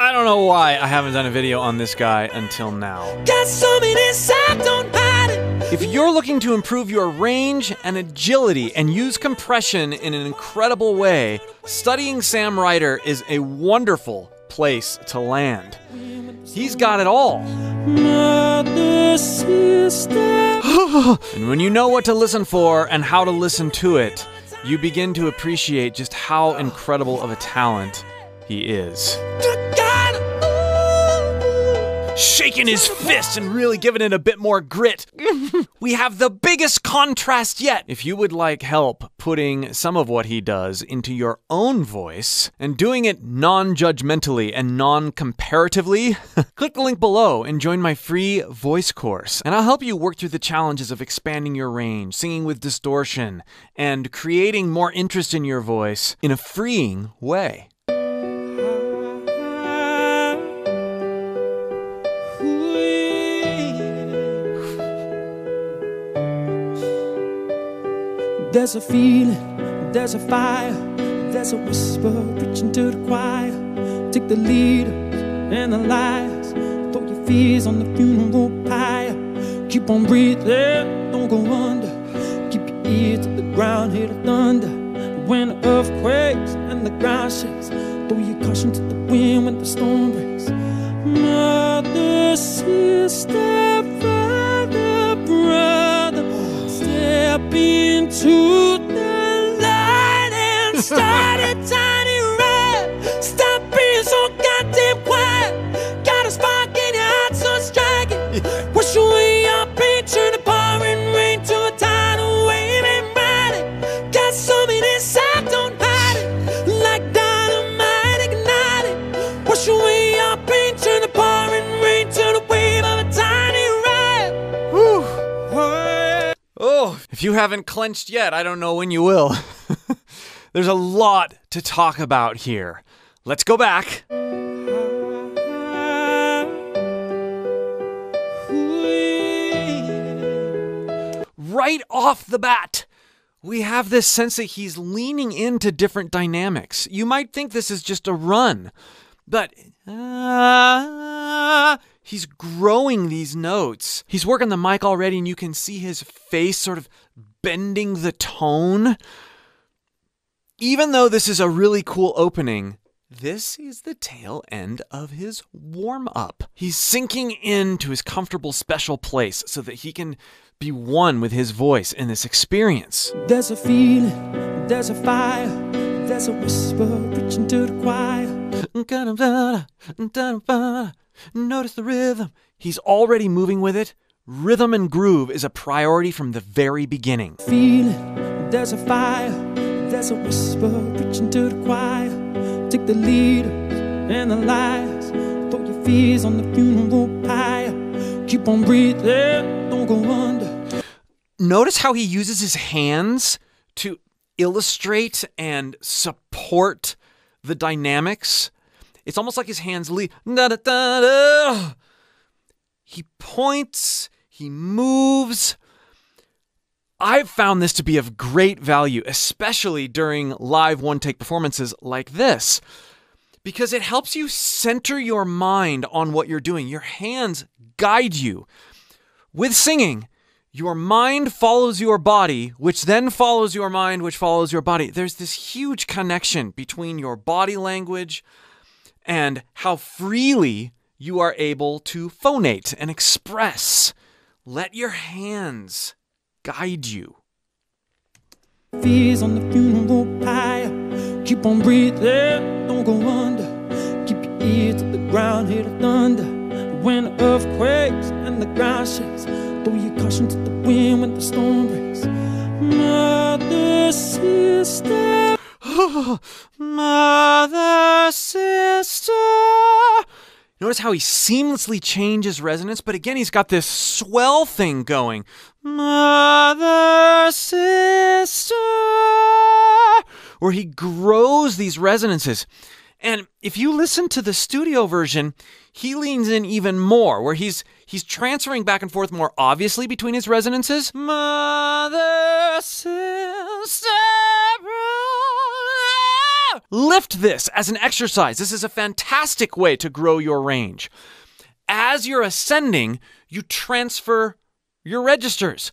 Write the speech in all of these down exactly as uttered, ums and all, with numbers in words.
I don't know why I haven't done a video on this guy until now. Got something inside, don't hide it. If you're looking to improve your range and agility and use compression in an incredible way, studying Sam Ryder is a wonderful place to land. He's got it all. And when you know what to listen for and how to listen to it, you begin to appreciate just how incredible of a talent he is. Shaking his fist and really giving it a bit more grit. We have the biggest contrast yet. If you would like help putting some of what he does into your own voice and doing it non-judgmentally and non-comparatively, click the link below and join my free voice course. And I'll help you work through the challenges of expanding your range, singing with distortion, and creating more interest in your voice in a freeing way. There's a feeling, there's a fire, there's a whisper preaching to the choir. Take the leaders and the liars, throw your fears on the funeral pyre. Keep on breathing, don't go under. Keep your ear to the ground, hear the thunder. When the earth quakes and the ground shakes, throw your caution to the wind when the storm breaks. Mother, sister, brother, brother, step into the light and start a tiny riot. Stop being so goddamn quiet. Got a spark in your heart, so strike it. Wash away your pain, turn the pouring rain to a tidal wave and ride it. Got something inside, don't hide it. Like dynamite, ignite it. Wash away your pain, turn the pouring rain to the wave of a tiny riot. Whew. Oh, if you haven't clenched yet, I don't know when you will. There's a lot to talk about here. Let's go back. Right off the bat, we have this sense that he's leaning into different dynamics. You might think this is just a run, but uh, he's growing these notes. He's working the mic already, and you can see his face sort of bending the tone. Even though this is a really cool opening, this is the tail end of his warm-up. He's sinking into his comfortable special place so that he can be one with his voice in this experience. There's a feeling, there's a fire, there's a whisper preaching to the choir. Notice the rhythm. He's already moving with it. Rhythm and groove is a priority from the very beginning. Feeling, there's a fire, there's a whisper preaching to the choir. Take the leaders and the liars, throw your fears on the funeral pyre. Keep on breathing, don't go under. Notice how he uses his hands to illustrate and support the dynamics. It's almost like his hands lead. Da, da, da, da. He points, he moves. I've found this to be of great value, especially during live one-take performances like this, because it helps you center your mind on what you're doing. Your hands guide you. With singing, your mind follows your body, which then follows your mind, which follows your body. There's this huge connection between your body language and how freely you are able to phonate and express. Let your hands guide you. Fears on the funeral pyre. Keep on breathing, don't go under. Keep your ear to the ground, hear the thunder. When the earth quakes and the ground shakes, throw your caution to the wind when the storm breaks. Mother, sister. Mother, sister. Notice how he seamlessly changes resonance, but again, he's got this swell thing going. Mother, sister. Where he grows these resonances. And if you listen to the studio version, he leans in even more, where he's he's transferring back and forth more obviously between his resonances. Mother, sister. Lift this as an exercise. This is a fantastic way to grow your range. As you're ascending, you transfer your registers.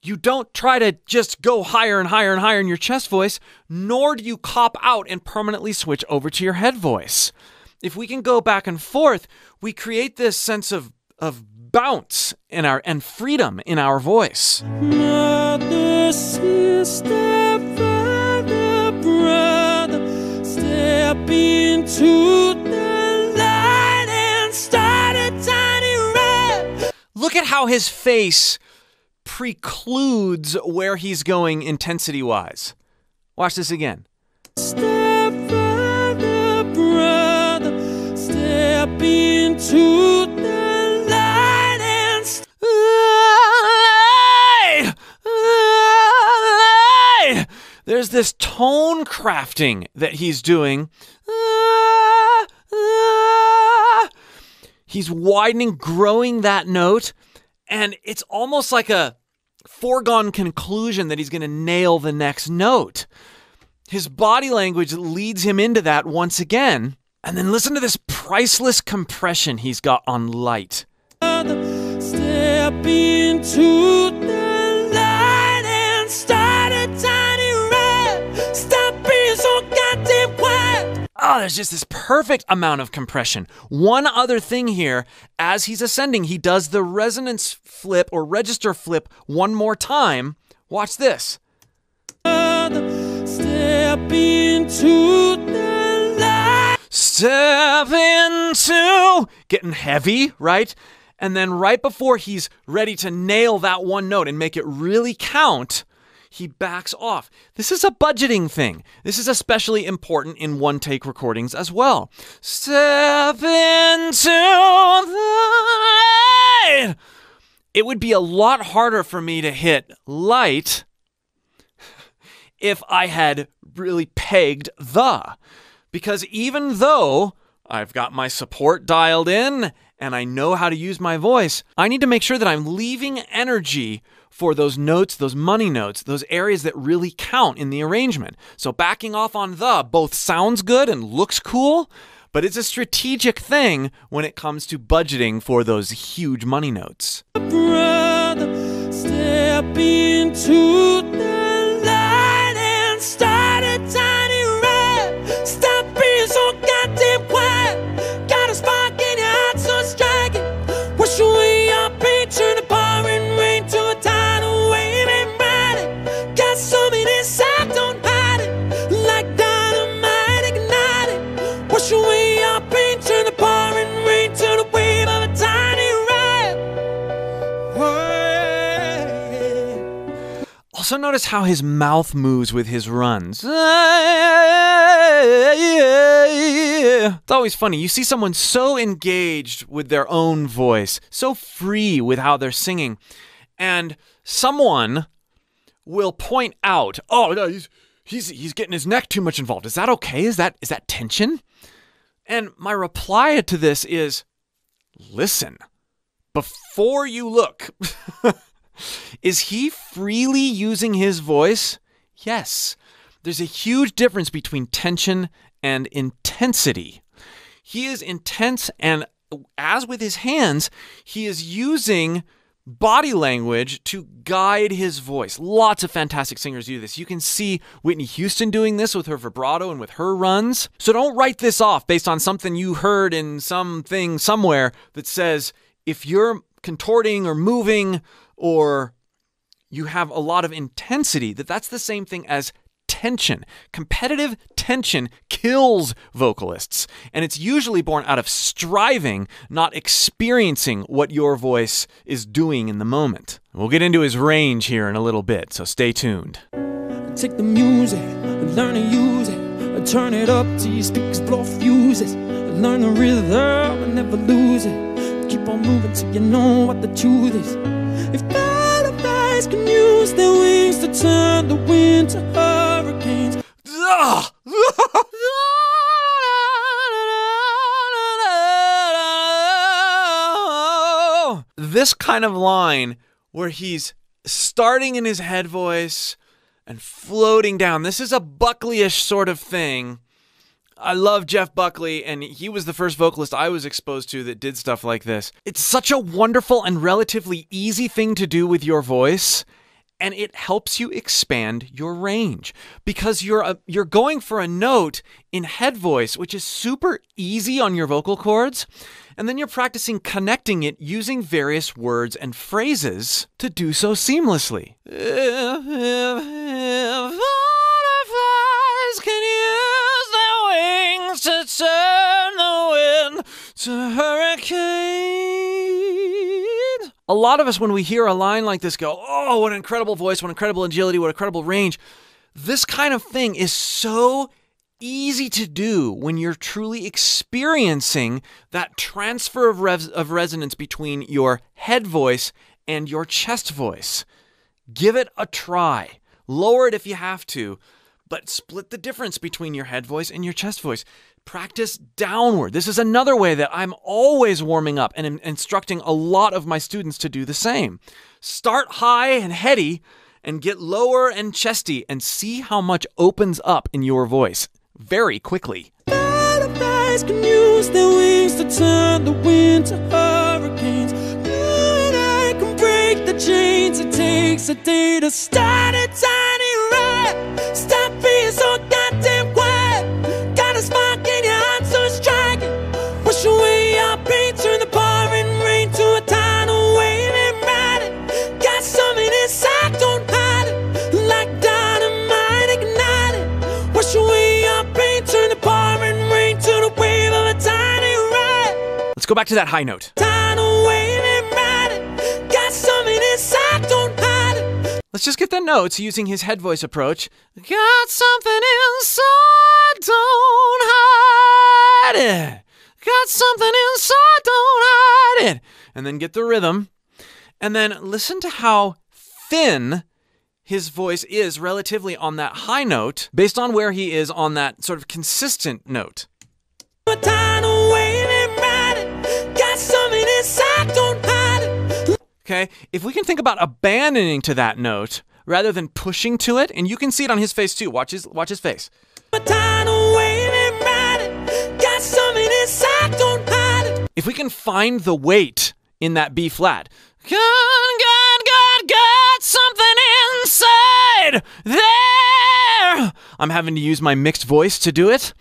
You don't try to just go higher and higher and higher in your chest voice, nor do you cop out and permanently switch over to your head voice. If we can go back and forth, we create this sense of, of bounce in our, and freedom in our voice. Step into the light and start a tiny riot. Look at how his face precludes where he's going intensity-wise. Watch this again. Step further, brother. Step into the light and st light, light. There's this tone crafting that he's doing. Ah, ah. He's widening, growing that note, and it's almost like a foregone conclusion that he's going to nail the next note. His body language leads him into that once again. And then listen to this priceless compression he's got on light. Step into the light and start a tiny riot. Stop being so goddamn quiet. Oh, there's just this perfect amount of compression. One other thing here, as he's ascending, he does the resonance flip or register flip one more time. Watch this. Step into the light. Step into. Getting heavy, right? And then right before he's ready to nail that one note and make it really count, he backs off. This is a budgeting thing. This is especially important in one-take recordings as well. Step into the light. It would be a lot harder for me to hit light if I had really pegged the. Because even though I've got my support dialed in and I know how to use my voice, I need to make sure that I'm leaving energy for those notes, those money notes, those areas that really count in the arrangement. So backing off on the both sounds good and looks cool, but it's a strategic thing when it comes to budgeting for those huge money notes. Brother, step into the light and start a tiny riot. Stop being so goddamn quiet. Got a spark in your heart, so strike it. Wash away your pain, turn the pouring rain to a tidal wave and ride it. Got something inside, don't hide it. Like dynamite, ignite it. Wash away. Also notice how his mouth moves with his runs. It's always funny. You see someone so engaged with their own voice, so free with how they're singing, and someone will point out, "Oh, no, he's he's he's getting his neck too much involved. Is that okay? Is that is that tension?" And my reply to this is, "Listen, before you look." Is he freely using his voice? Yes. There's a huge difference between tension and intensity. He is intense, and as with his hands, he is using body language to guide his voice. Lots of fantastic singers do this. You can see Whitney Houston doing this with her vibrato and with her runs. So don't write this off based on something you heard in something somewhere that says, if you're contorting or moving, or you have a lot of intensity, that that's the same thing as tension. Competitive tension kills vocalists, and it's usually born out of striving, not experiencing what your voice is doing in the moment. We'll get into his range here in a little bit, so stay tuned. Take the music, learn to use it, turn it up till your speakers blow fuses, learn the rhythm and never lose it, keep on moving till you know what the truth is. If butterflies can use their wings to turn the wind to hurricanes. This kind of line where he's starting in his head voice and floating down. This is a Buckley-ish sort of thing I love Jeff Buckley, and he was the first vocalist I was exposed to that did stuff like this. It's such a wonderful and relatively easy thing to do with your voice, and it helps you expand your range because you're a, you're going for a note in head voice, which is super easy on your vocal cords, and then you're practicing connecting it using various words and phrases to do so seamlessly. If, if, if butterflies can use their wings to turn the wind to hurricane. A lot of us, when we hear a line like this, go, oh, what an incredible voice, what incredible agility, what incredible range. This kind of thing is so easy to do when you're truly experiencing that transfer of, res of resonance between your head voice and your chest voice. Give it a try. Lower it if you have to, but split the difference between your head voice and your chest voice. Practice downward. This is another way that I'm always warming up and in instructing a lot of my students to do the same. Start high and heady and get lower and chesty and see how much opens up in your voice. Very quickly. Butterflies can use their wings to turn the wind to hurricanes. You and I can break the chains. It takes a day to start a tiny riot. Stop being so goddamn quiet. Got a spark in your heart, so it's striking. Wash away our pain, turn the pouring rain to a tidal wave and ride it. Got something inside, don't hide it. Like dynamite, ignite it. Wash away. Turn the pouring rain to the wave of a tiny riot. Let's go back to that high note. Got something inside, don't hide it. Let's just get the notes using his head voice approach. Got something inside, don't hide it. Got something inside, don't hide it. And then get the rhythm. And then listen to how thin his voice is relatively on that high note based on where he is on that sort of consistent note. Okay, if we can think about abandoning to that note rather than pushing to it, and you can see it on his face too, watch his, watch his face. If we can find the weight in that B flat, got something inside there. I'm having to use my mixed voice to do it.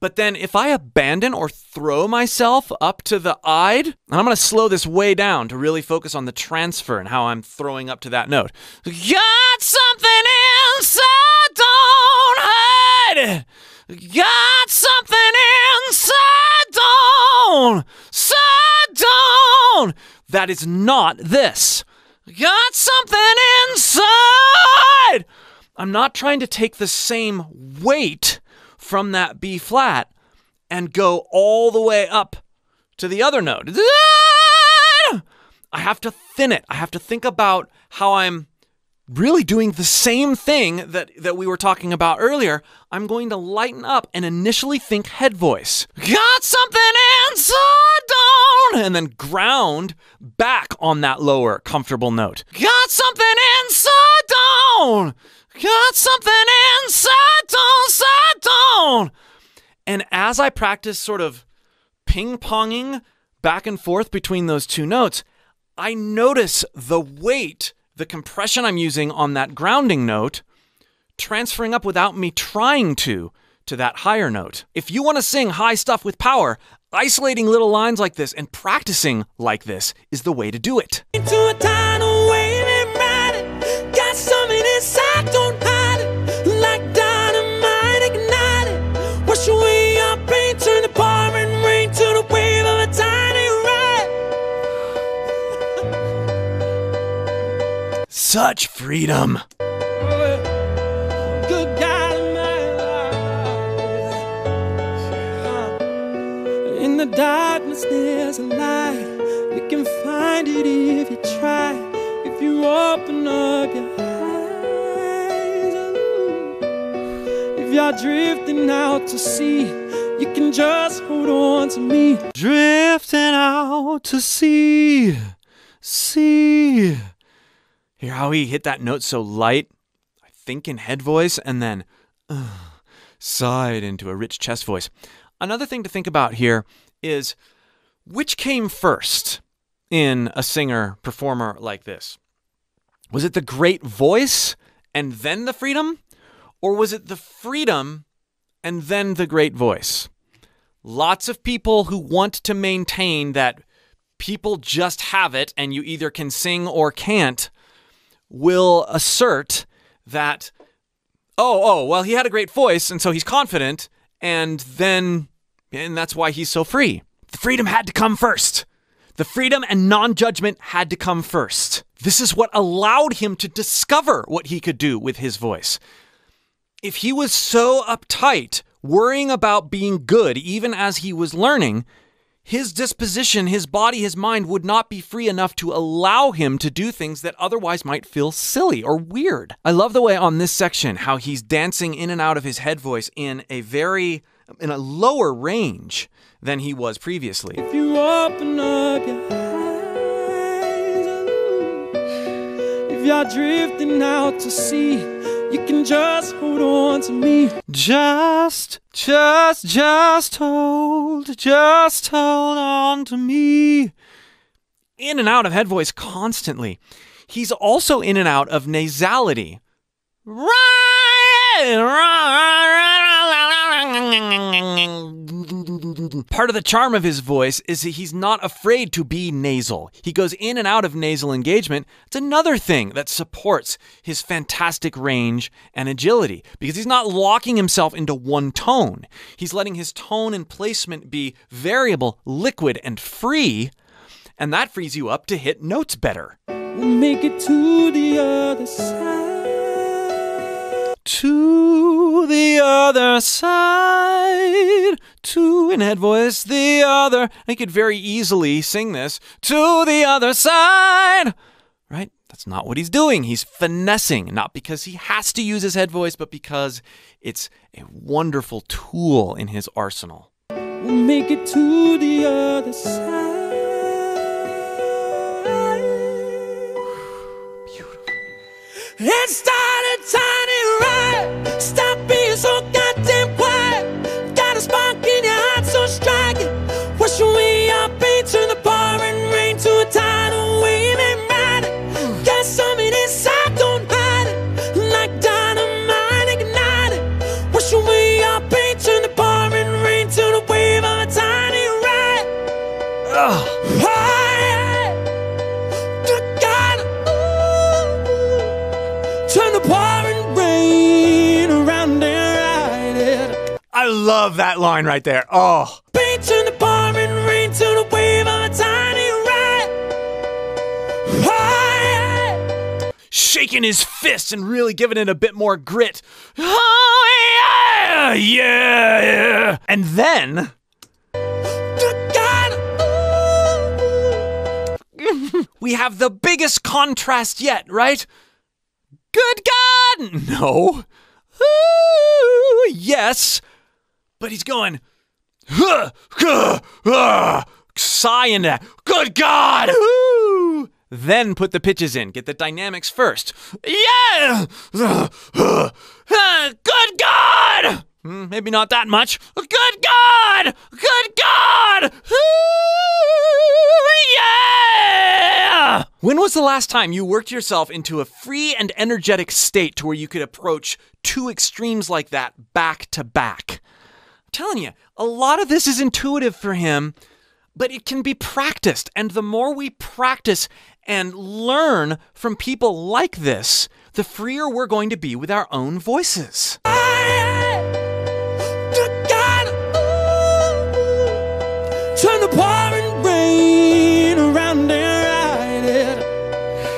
But then if I abandon or throw myself up to the eyed, and I'm going to slow this way down to really focus on the transfer and how I'm throwing up to that note. Got something inside, don't hide it. Got something inside, don't, side, don't. That is not this. Got something inside! I'm not trying to take the same weight from that B flat and go all the way up to the other note. I have to thin it. I have to think about how I'm really doing the same thing that, that we were talking about earlier. I'm going to lighten up and initially think head voice. Got something inside, don't! And then ground back on that lower comfortable note. Got something inside, don't! Got something inside, don't, side, don't! And as I practice sort of ping-ponging back and forth between those two notes, I notice the weight, the compression I'm using on that grounding note, transferring up without me trying to, to that higher note. If you want to sing high stuff with power, isolating little lines like this and practicing like this is the way to do it. Such freedom. Good God in my life. In the darkness there's a light. You can find it if you try. If you open up your eyes. If you're drifting out to sea, you can just hold on to me. Drifting out to sea. Sea. Hear how he hit that note so light? I think in head voice and then uh, sighed into a rich chest voice. Another thing to think about here is which came first in a singer-performer like this? Was it the great voice and then the freedom? Or was it the freedom and then the great voice? Lots of people who want to maintain that people just have it and you either can sing or can't will assert that, oh, oh, well, he had a great voice and so he's confident and then, and that's why he's so free. The freedom had to come first. The freedom and non-judgment had to come first. This is what allowed him to discover what he could do with his voice. If he was so uptight, worrying about being good, even as he was learning, his disposition, his body, his mind would not be free enough to allow him to do things that otherwise might feel silly or weird. I love the way on this section how he's dancing in and out of his head voice in a very, in a lower range than he was previously. If you open up your eyes, if you're drifting out to sea, you can just hold on to me. Just, just, just hold, just hold on to me. In and out of head voice constantly. He's also in and out of nasality. Part of the charm of his voice is that he's not afraid to be nasal. He goes in and out of nasal engagement. It's another thing that supports his fantastic range and agility because he's not locking himself into one tone. He's letting his tone and placement be variable, liquid, and free, and that frees you up to hit notes better. We'll make it to the other side. To the other side. To, in head voice, the other. I could very easily sing this. To the other side. Right? That's not what he's doing. He's finessing, not because he has to use his head voice, but because it's a wonderful tool in his arsenal. We'll make it to the other side. Beautiful. It started tiny riot. Stop being so goddamn quiet. Got a spark in your heart so striking. Wash away your pain, turn the pouring rain to a tidal wave and ride it. Got something inside, don't hide it. Like dynamite, ignite it. Wash away your pain, turn the pouring rain to the wave of a tiny riot. Ugh. Riot. You got it. Ooh. Turn the pouring rain around and I love that line right there. Oh. Paint in the bar and rain to the wave of a tiny riot. Riot. Shaking his fist and really giving it a bit more grit. Oh, yeah, yeah, yeah. And then. We have the biggest contrast yet, right? Good God. No. Ooh, yes. But he's going, huh, huh, huh, sigh into that. Good God! Ooh. Then put the pitches in. Get the dynamics first. Yeah! Uh, uh, uh, good God! Mm, maybe not that much. Good God! Good God! Ooh, yeah! When was the last time you worked yourself into a free and energetic state to where you could approach two extremes like that back to back? Telling you, a lot of this is intuitive for him, but it can be practiced. And the more we practice and learn from people like this, the freer we're going to be with our own voices. Turn the pouring rain around and ride it.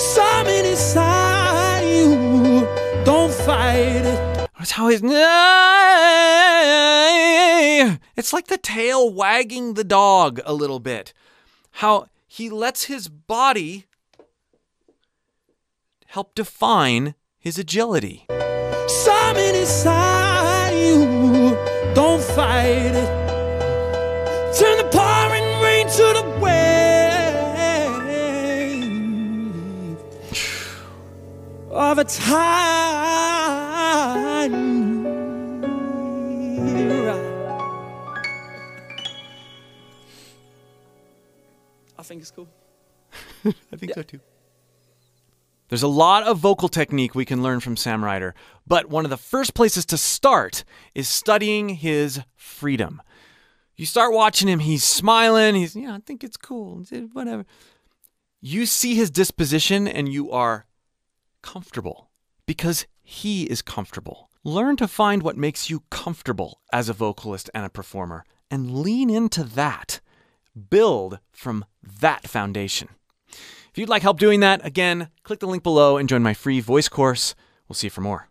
Something inside you, don't fight it. That's how he's. It's like the tail wagging the dog a little bit. How he lets his body help define his agility. Something inside you, don't fight it. Turn the pouring rain to the wave of a tiny I think it's cool. I think yeah. so too. There's a lot of vocal technique we can learn from Sam Ryder, but one of the first places to start is studying his freedom. You start watching him, he's smiling, he's, yeah, I think it's cool, whatever. You see his disposition and you are comfortable because he is comfortable. Learn to find what makes you comfortable as a vocalist and a performer and lean into that. Build from that foundation. If you'd like help doing that, again, click the link below and join my free voice course. We'll see you for more.